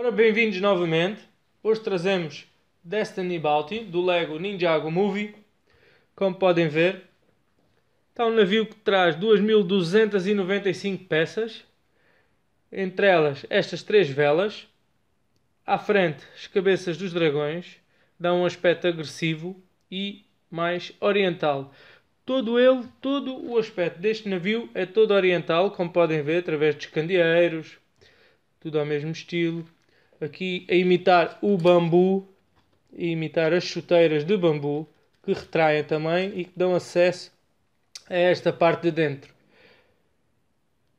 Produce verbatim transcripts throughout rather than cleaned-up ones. Ora, bem-vindos novamente. Hoje trazemos Destiny Bounty, do LEGO Ninjago Movie. Como podem ver, está um navio que traz duas mil duzentas e noventa e cinco peças. Entre elas, estas três velas. À frente, as cabeças dos dragões. Dão um aspecto agressivo e mais oriental. Todo ele, todo o aspecto deste navio é todo oriental, como podem ver, através dos candeeiros. Tudo ao mesmo estilo. Aqui a imitar o bambu. A imitar as chuteiras de bambu, que retraem também e que dão acesso a esta parte de dentro.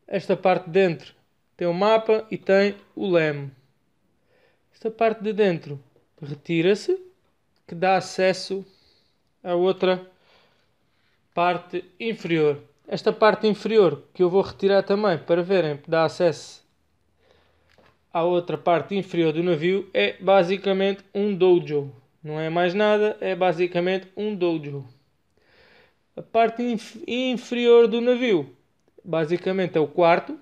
Esta parte de dentro tem o mapa e tem o leme. Esta parte de dentro retira-se, que dá acesso à outra parte inferior. Esta parte inferior, que eu vou retirar também para verem, dá acesso à outra parte inferior do navio, é basicamente um dojo. Não é mais nada, é basicamente um dojo. A parte inf- inferior do navio, basicamente é o quarto.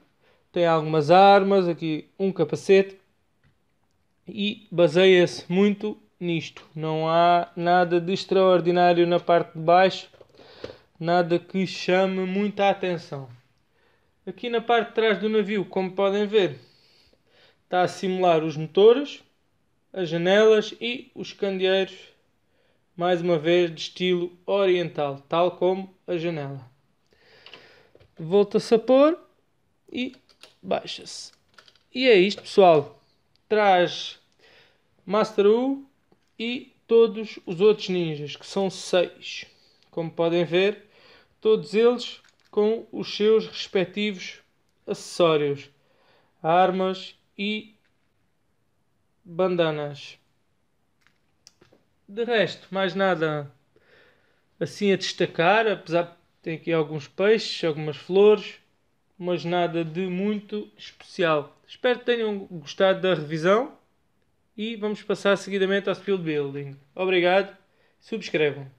Tem algumas armas, aqui um capacete. E baseia-se muito nisto. Não há nada de extraordinário na parte de baixo. Nada que chame muita atenção. Aqui na parte de trás do navio, como podem ver, está a simular os motores, as janelas e os candeeiros, mais uma vez de estilo oriental, tal como a janela. Volta-se a pôr e baixa-se. E é isto, pessoal. Traz Master Wu e todos os outros ninjas, que são seis. Como podem ver, todos eles com os seus respectivos acessórios, armas e bandanas. De resto, mais nada assim a destacar, apesar de ter aqui alguns peixes, algumas flores, mas nada de muito especial. Espero que tenham gostado da revisão e vamos passar seguidamente ao Speed Building. Obrigado, subscrevam.